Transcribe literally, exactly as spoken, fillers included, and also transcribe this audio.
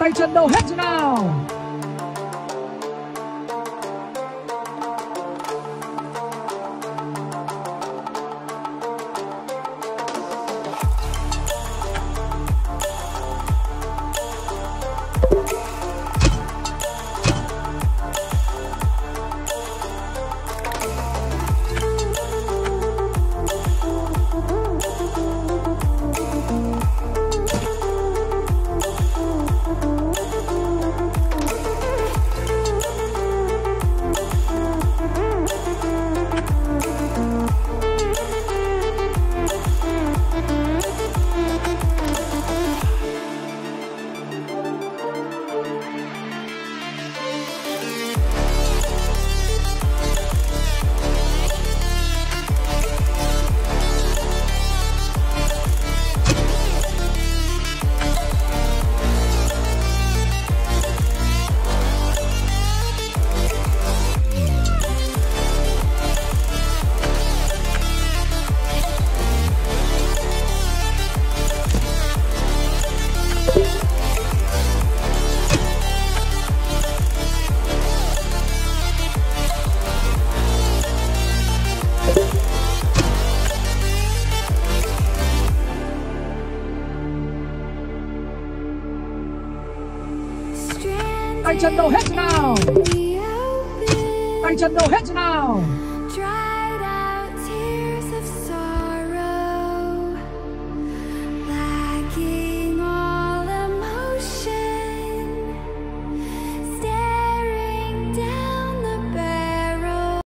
Tay chân đâu hết chứ nào. Tay chân đâu hết nào. Tay chân đâu hết nào.